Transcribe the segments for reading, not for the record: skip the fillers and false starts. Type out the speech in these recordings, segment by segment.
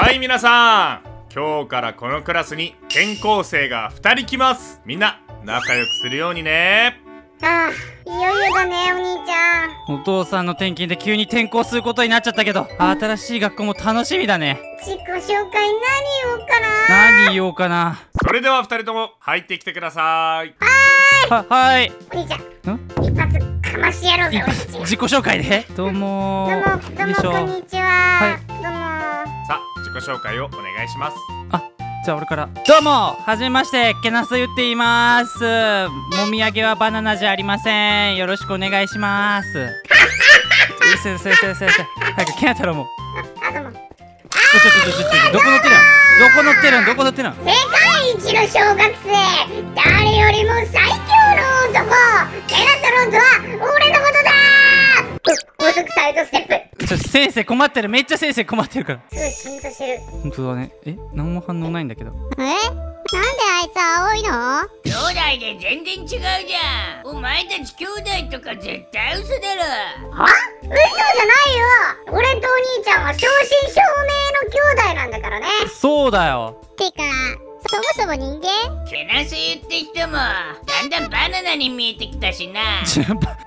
はい皆さん、今日からこのクラスに転校生が2人来ます。みんな仲良くするようにね。ああ、いよいよだねお兄ちゃん。お父さんの転勤で急に転校することになっちゃったけど、新しい学校も楽しみだね。自己紹介何言おうかな。それでは2人とも入ってきてください。はいお兄ちゃん、一発かましてやろうぜ。自己紹介でどうもよいしょ。こんにちは。どうも。さあ、自己紹介をお願いします。じゃあ俺から。どうも、はじめまして、けなすゆっています。もみあげはバナナじゃありません。よろしくお願いします。先生早くけな太郎も。ちょどこ乗ってるん。世界一の小学生、誰よりも最強の男、けな太郎とは俺のことだ。高速サイドステップ。先生困ってる。めっちゃ先生困ってるから、すごいシーンとしてる。本当だね。何も反応ないんだけど。なんであいつ青いの？兄弟で全然違うじゃん。お前たち兄弟とか絶対嘘だろ。は？嘘じゃないよ。俺とお兄ちゃんは正真正銘の兄弟なんだからね。そうだよ。てかそもそも人間？けなすゆって人もだんだんバナナに見えてきたしな。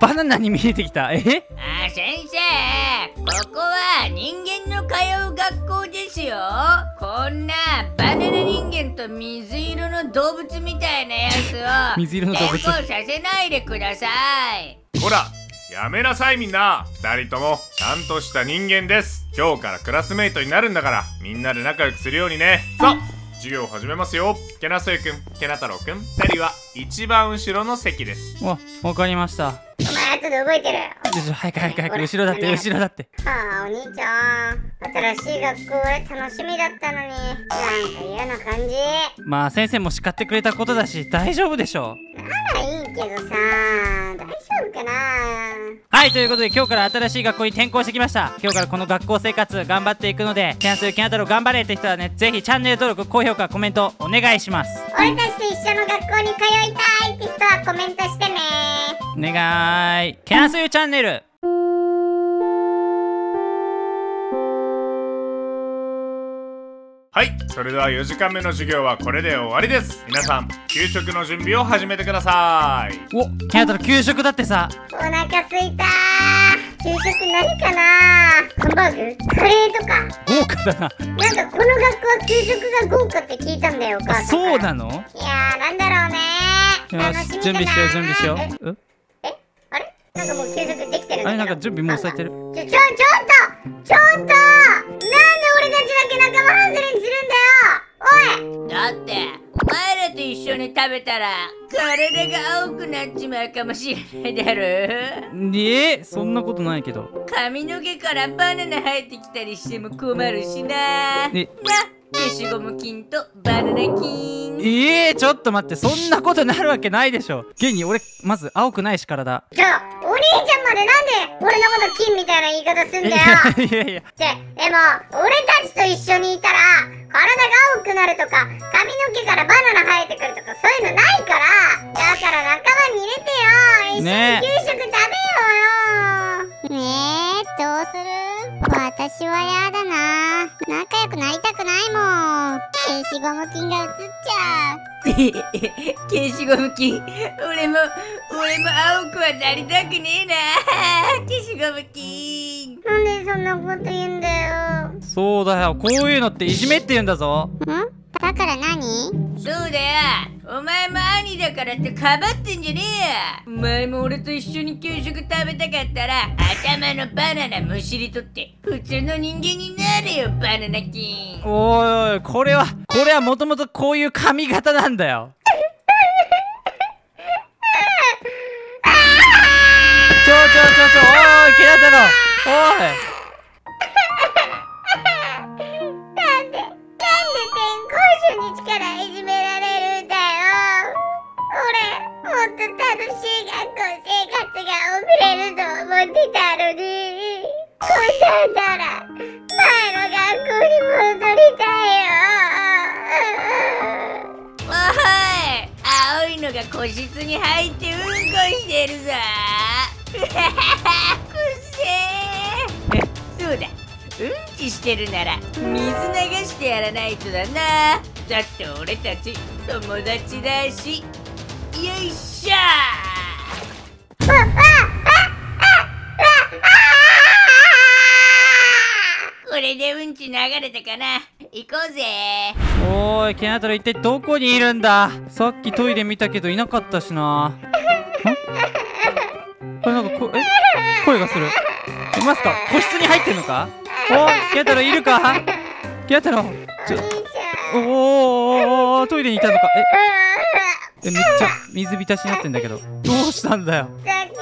バナナに見えてきた。先生、ここは人間の通う学校ですよ。こんなバナナ人間と水色の動物みたいなやつを水色の動物転校させないでください。ほらやめなさい。みんな2人ともちゃんとした人間です。今日からクラスメイトになるんだから、みんなで仲良くするようにね。さあ、授業を始めますよ。けなすゆくん、けな太郎くん、2人は一番後ろの席です。わかりました。お前後で覚えてる。早く後ろだって。ああ、お兄ちゃん、新しい学校で楽しみだったのになんか嫌な感じ。先生も叱ってくれたことだし大丈夫でしょう。ならいいけどさ、大丈夫かな。ということで、今日から新しい学校に転校してきました。今日からこの学校生活頑張っていくので、けなすゆ、けな太郎頑張れって人はね、ぜひチャンネル登録、高評価、コメントお願いします。俺たちと一緒の学校に通いたいって人はコメントしてね。お願い。けなすゆチャンネル。はい、それでは4時間目の授業はこれで終わりです。皆さん、給食の準備を始めてください。けな太郎、給食だってさ。お腹すいたー。給食何かな。ハンバーグ、カレーとか豪華だな。なんかこの学校は給食が豪華って聞いたんだよ、お母さん。そうなの。いやー、なんだろうねー。楽しみだなー。準備しよう。あれなんかもう給食できてるんだけど。なんか準備もうされてる。ちょっとなんで俺たちだけ仲間外れにするんだよ。おい、だってお前らと一緒に食べたら体が青くなっちまうかもしれないだろ。そんなことないけど。髪の毛からバナナ生えてきたりしても困るしな。消しゴム菌とバナナ菌。ちょっと待って、そんなことなるわけないでしょ。現に俺まず青くないし体。じゃあお兄ちゃんまでなんで俺のこと菌みたいな言い方すんだよ。いやでも俺たちと一緒にいたら体が青くなるとか、髪の毛からバナナ生えてくるとか、そういうのないから。だから仲間に入れてよ。一緒に給食食べようよ。どうする？私はやだな。仲良くなりたくないもん。消しゴム菌が映っちゃう。消しゴム菌。俺も青くはなりたくねえな。消しゴム菌。なんでそんなこと言うんだよ。そうだよ、こういうのっていじめって言うんだぞ。だから何？そうだよ、お前も兄だからってかばってんじゃねえよ。お前も俺と一緒に給食食べたかったら頭のバナナむしり取って普通の人間になれよ、バナナ菌。おい、これはもともとこういう髪型なんだよ。おい、けな太郎、おい。個室に入ってうんこしてるぞ。くっせー。そうだ、うんちきしてるなら水流してやらないとだな。だって俺たち友達だし。よいしょこれでうんち流れたかな。行こうぜ。おーい、ケナトラ一体どこにいるんだ。さっきトイレ見たけどいなかったしな。これなんか声がする。いますか？個室に入ってんのか？お、ケナトラいるか？ケナトラ、おー、トイレにいたのか。え、めっちゃ水浸しになってんだけど、どうしたんだよ。さっきの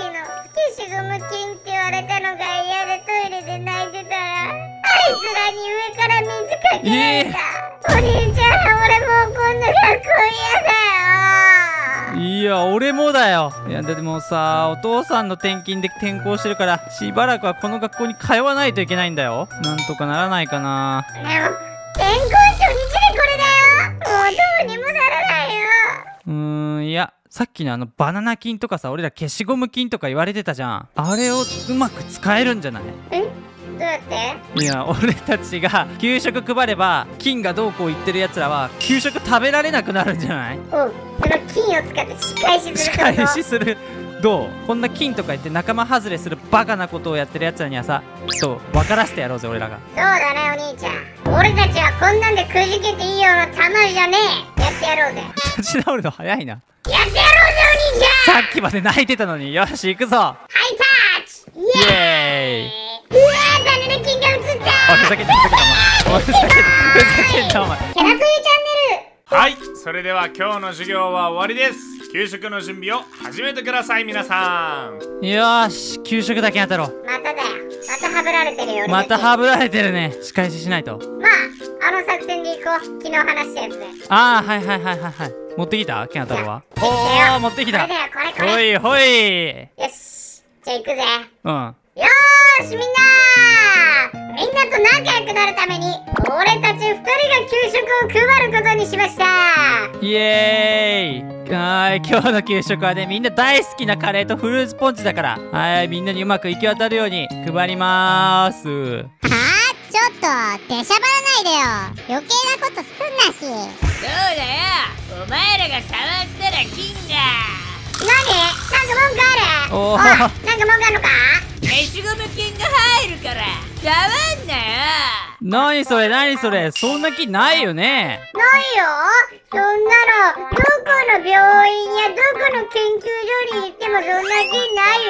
消しゴムキンって言われたのが嫌でトイレで泣いてたら、あいつらに上から水かけられた。お兄ちゃん、俺もうこんな学校嫌だよ。いや、俺もだよ。いや、でもさ、お父さんの転勤で転校してるから、しばらくはこの学校に通わないといけないんだよ。なんとかならないかな。でも、転校初日でこれだよ。もうどうにもならないよ。いや、さっきのあのバナナ菌とかさ、俺ら消しゴム菌とか言われてたじゃん。あれをうまく使えるんじゃない？どうやって？いや、俺たちが給食配れば菌がどうこう言ってるやつらは給食食べられなくなるんじゃない？おう、その菌を使って仕返しする。どう？こんな菌とか言って仲間外れするバカなことをやってるやつらにはさ、ちょっと分からせてやろうぜ、俺らが。そうだね、お兄ちゃん。俺たちはこんなんでくじけていいようなたまるじゃねえ。やってやろうぜ。立ち直るの早いな。やってやろうぜ、お兄ちゃん。さっきまで泣いてたのに、よし行くぞ。ハイタッチ。イエーイ。うわー、バナナ菌が映ったー。ふざけんなお前。キャラクリチャンネル。はい、それでは今日の授業は終わりです。給食の準備を始めてください、皆さん。よし、給食だけやったろ。まただよ、またハブられてるよ。またハブられてるね。仕返ししないと。まあ、あの作戦でいこう。昨日話したやつで。ああ、はい。持ってきたケナ太郎は。おお、持ってきた。これ。ほい。よし、じゃあ行くぜ。よーし、みんなと仲良くなるために俺たち2人が給食を配ることにしました。イエーイ。はい、今日の給食はね、みんな大好きなカレーとフルーツポンチだから、はい、みんなにうまく行き渡るように配りまーす。はあ、ちょっと出しゃばらないでよ。余計なことすんなし。そうだよ、お前らが触ったら金だ。なんか文句ある。なんか文句あるのか。消しゴム菌が入るから触んなよ。何それ、そんな気ないよね。ないよ、そんなの。どこの病院やどこの研究所に行ってもそんな気な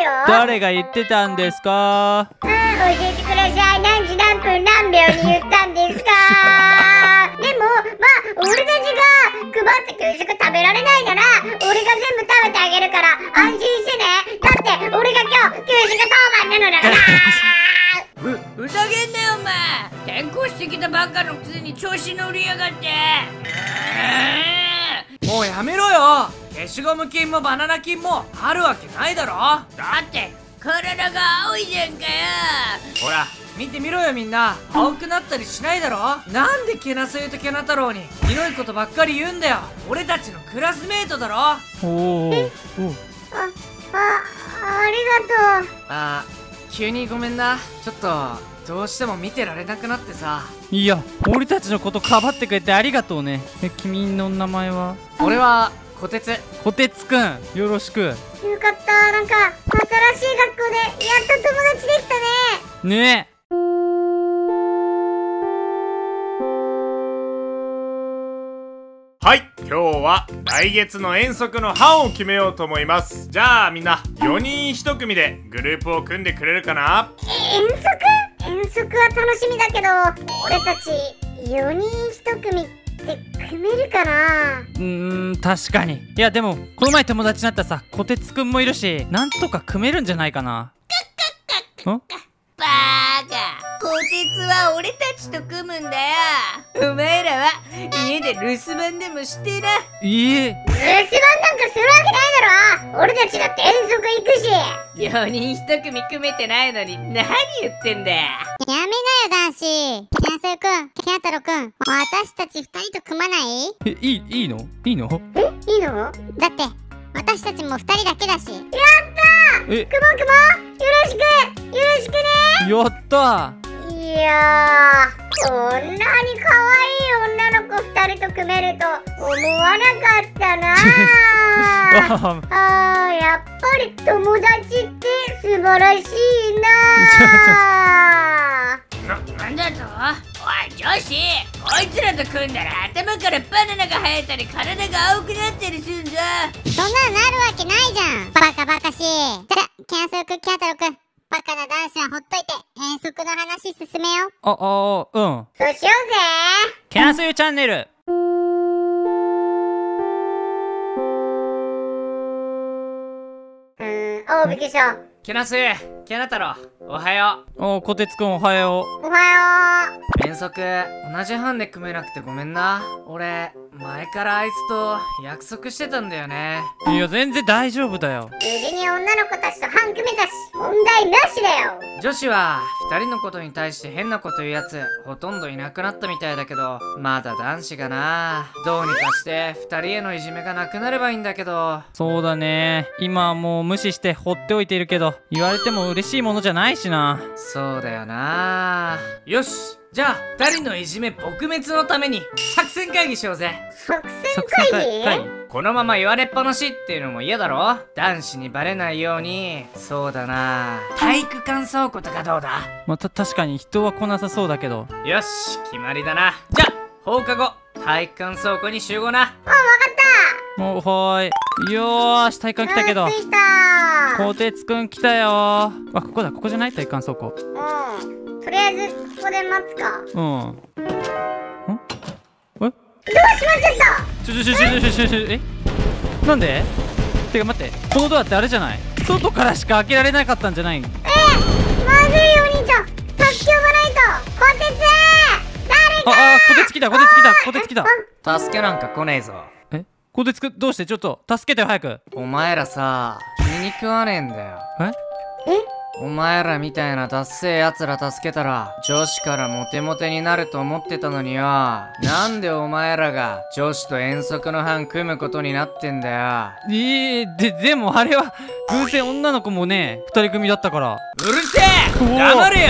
いよ。誰が言ってたんですか。うん、教えてください。何時何分何秒に言ったんですかでも、まあ、俺たちが配って給食食べられないなら俺が全部食べてあげるから安心してね。だって俺が今日給食当番なのだからふざけんなよ、お前。転校してきたばっかのくせに調子乗りやがって。もうやめろよ。消しゴム菌もバナナ菌もあるわけないだろ。だって体が青いじゃんかよ。ほら見てみろよ、みんな。青くなったりしないだろ。なんでケナソユとケナ太郎にひどいことばっかり言うんだよ。俺たちのクラスメートだろ。ありがとう。あ、急にごめんな。ちょっとどうしても見てられなくなってさ。いや、俺たちのことかばってくれてありがとうね。え、君の名前は？俺はこてつくん、よろしく。よかった、なんか新しい学校でやっと友達できたね。ねえ。はい、今日は来月の遠足の班を決めようと思います。じゃあみんな4人1組でグループを組んでくれるかな。遠足は楽しみだけど、俺たち4人1組って組めるかな。確かに。いや、でもこの前友達になったさ、こてつくんもいるし、なんとか組めるんじゃないかな。バーガー、こてつは俺たちと組むんだよ。お前らは家で留守番でもしてな。留守番なんかするわけないだろ。俺たちだって遠足行くし。4人1組組めてないのに何言ってんだ。やめなよ、男子。ケナソユくん、ケナ太郎くん、私たち2人と組まない？え、いいの？え、いいの？だって私たちも2人だけだし。やったー！くもよろしくね。やったー。いやー、こんなに可愛い女の子2人と組めると思わなかったなーあー、やっぱり友達って素晴らしいなーなんだと、おい女子、こいつらと組んだら頭からバナナが生えたり体が青くなったりするんだ。そんなんなるわけないじゃん、バカバカしい。じゃあキャンセル君、キャンタロ君、バカな男子はほっといて、変則の話進めよう。うん、そうしようぜ。キャンセルチャンネル。おお、びっくりした。キャナス、キャナ太郎、おはよう。おお、こてつくん、おはよう。おはよう。遠足、同じ班で組めなくてごめんな。俺、前からあいつと約束してたんだよね。いや、全然大丈夫だよ。無事に女の子たちと班組めたし、問題なしだよ。女子は、二人のことに対して変なこと言うやつ、ほとんどいなくなったみたいだけど、まだ男子がな。どうにかして、二人へのいじめがなくなればいいんだけど。そうだね。今はもう無視して放っておいているけど、言われても嬉しいものじゃないしな。そうだよな。よし、じゃあ二人のいじめ撲滅のために作戦会議しようぜ。作戦会議？このまま言われっぱなしっていうのも嫌だろ。男子にバレないように。そうだな、体育館倉庫とかどうだ。また確かに人は来なさそうだけど。よし、決まりだな。じゃあ放課後体育館倉庫に集合な。あ、分かった。もうはーい。よーし、体育館来たけど。こてつくん来たよー。あ、ここだ、ここじゃない？体育館倉庫。うん、とりあえずここで待つか。うん。ん？え？どうしまっちゃった？ちょ、え？なんで？てか待って、このドアってあれじゃない？外からしか開けられなかったんじゃない？まずいよ、お兄ちゃん。助け呼ばないと。こてつ、誰か。こてつ来た。助けなんか来ねえぞ。え？こてつく、どうして？ちょっと助けてよ、早く。お前らさ、気に食わねえんだよ。お前らみたいなダッセー奴ら助けたら女子からモテモテになると思ってたのによ。なんでお前らが女子と遠足の班組むことになってんだよ。でもあれは偶然女の子もね、二人組だったから。うるせえ、黙れよ。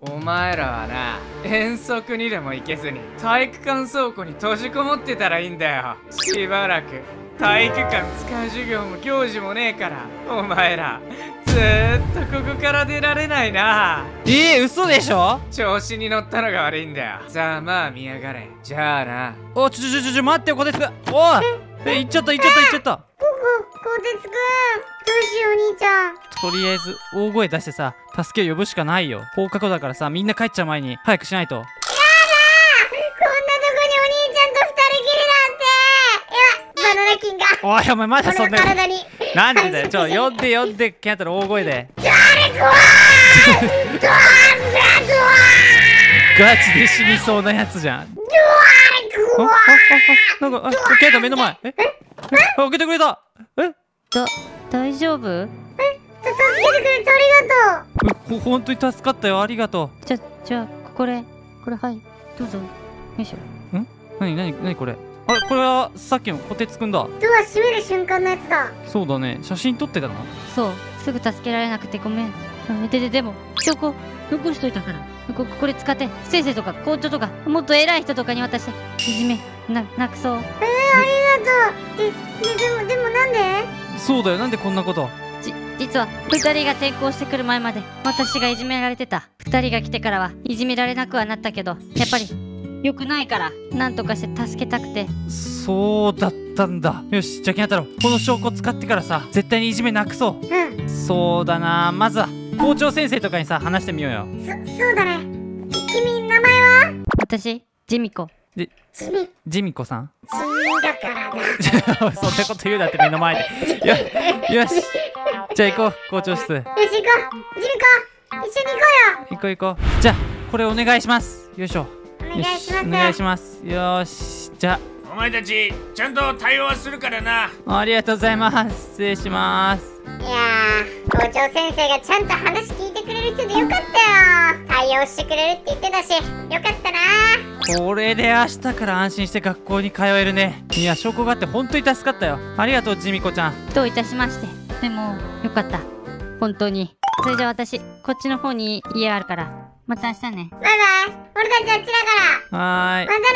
お前らはな、遠足にでも行けずに体育館倉庫に閉じこもってたらいいんだよ。しばらく体育館使う授業も行事もねえからお前らずーっとここから出られないな。嘘でしょ。調子に乗ったのが悪いんだよ。ざまあ見やがれ。じゃあな。おい、ちょ待ってよ、こてつくん。おい、行っちゃった。こてつくん、どうしよう、お兄ちゃん。とりあえず大声出してさ、助けを呼ぶしかないよ。放課後だからさ、みんな帰っちゃう前に早くしないと。やだー、こんなとこにお兄ちゃんと二人きりなんて。やば、バナナ菌が。おい、お前まだそんな体に。なんでだよ。ちょ、呼んで、キャンタロ大声で。ガチで死にそうなやつじゃん。なんか、キャンタロ目の前。開けてくれた。大丈夫？助けてくれてありがとう。本当に助かったよ、ありがとう。じゃあ、これ、はい、どうぞ。よいしょ。なにこれ。あれ、これはさっきのこてつくんだ。ドア閉める瞬間のやつだ。そうだね、写真撮ってたの。そう、すぐ助けられなくてごめん。でも証拠残しといたから、これ使って先生とか校長とかもっと偉い人とかに渡していじめなくそう。ありがとう。でもなんで？そうだよ、なんでこんなこと。実は2人が転校してくる前まで私がいじめられてた。2人が来てからはいじめられなくはなったけど、やっぱり良くないからなんとかして助けたくて。そうだったんだ。よし、じゃあ健太郎、この証拠使ってからさ、絶対にいじめなくそう。うん、そうだな。まずは校長先生とかにさ、話してみようよ。そうだね。君、名前は？私、ジミコ。ジミコさん。ジミだからだ。そんなこと言うなって、目の前で。よし。じゃあ行こう、校長室。よし、行こう。ジミコ、一緒に行こうよ。行こう。じゃあこれお願いします。よいしょ。お願いします。よし、じゃあ。お前たち、ちゃんと対応するからな。ありがとうございます。失礼します。いやー、校長先生がちゃんと話聞いてくれる人でよかったよ。対応してくれるって言ってたし、よかったな。これで明日から安心して学校に通えるね。いや、証拠があって本当に助かったよ。ありがとう、ジミコちゃん。どういたしまして。でもよかった、本当に。それじゃあ私、こっちの方に家あるからまた明日ね。バイバイ。俺たちあっちだから。はーい、またね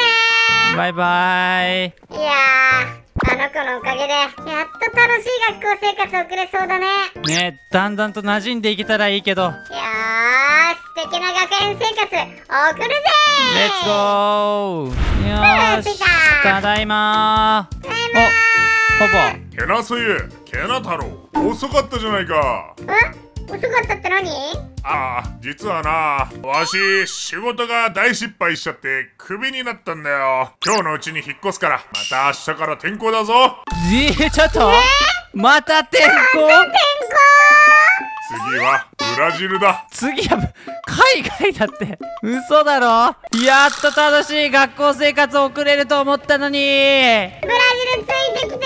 ー。バイバイ。いやー、あの子のおかげでやっと楽しい学校生活送れそうだね。ね、だんだんと馴染んでいけたらいいけど。いやー、素敵な学園生活送るぜー。レッツゴー。よーし、ただいまー。ただいまー。お、パパ。けなすゆ、けな太郎、遅かったじゃないか。ん？遅かったって何？ああ、実はな、わし仕事が大失敗しちゃってクビになったんだよ。今日のうちに引っ越すから、また明日から転校だぞ。ちょっと、また転校。次はブラジルだ。次は海外だって。嘘だろ。やっと楽しい学校生活を送れると思ったのに。ブラジルついてきてくれる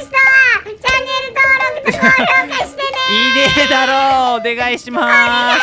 人はチャンネル登録と高評価してね。いねえだろう。お願いします。